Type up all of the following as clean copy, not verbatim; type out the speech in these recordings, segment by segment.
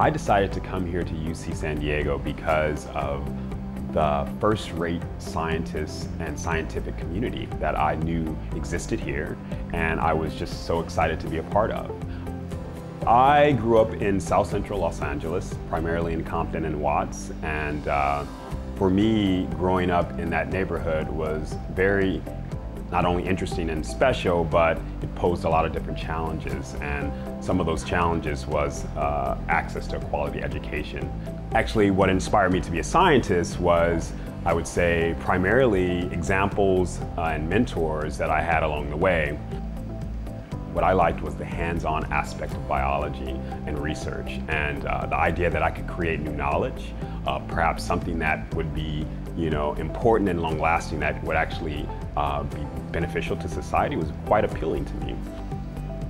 I decided to come here to UC San Diego because of the first-rate scientists and scientific community that I knew existed here, and I was just so excited to be a part of. I grew up in South Central Los Angeles, primarily in Compton and Watts, and for me, growing up in that neighborhood was very not only interesting and special, but it posed a lot of different challenges, and some of those challenges was access to a quality education. Actually, what inspired me to be a scientist was, I would say, primarily examples and mentors that I had along the way. What I liked was the hands-on aspect of biology and research, and the idea that I could create new knowledge, perhaps something that would be, you know, important and long-lasting, that would actually be beneficial to society, was quite appealing to me.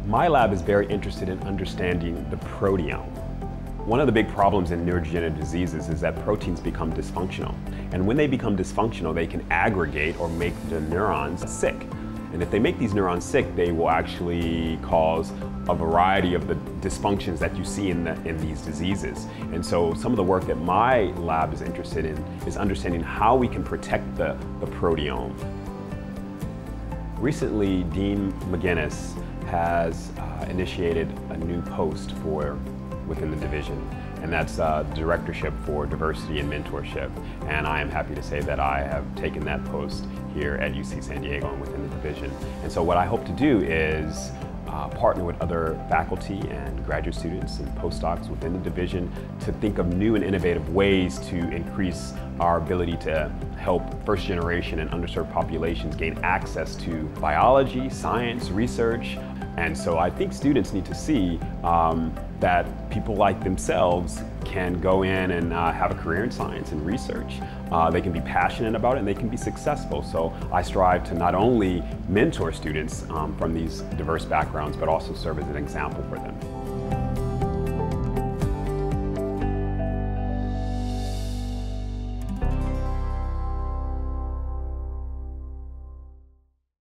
My lab is very interested in understanding the proteome. One of the big problems in neurodegenerative diseases is that proteins become dysfunctional, and when they become dysfunctional, they can aggregate or make the neurons sick. And if they make these neurons sick, they will actually cause a variety of the dysfunctions that you see in these diseases. And so some of the work that my lab is interested in is understanding how we can protect the proteome. Recently, Dean McGinnis has initiated a new post for within the division, and that's directorship for diversity and mentorship. And I am happy to say that I have taken that post here at UC San Diego and within the division. And so what I hope to do is partner with other faculty and graduate students and postdocs within the division to think of new and innovative ways to increase our ability to help first generation and underserved populations gain access to biology, science, research. And so I think students need to see that people like themselves can go in and have a career in science and research. They can be passionate about it and they can be successful. So I strive to not only mentor students from these diverse backgrounds, but also serve as an example for them.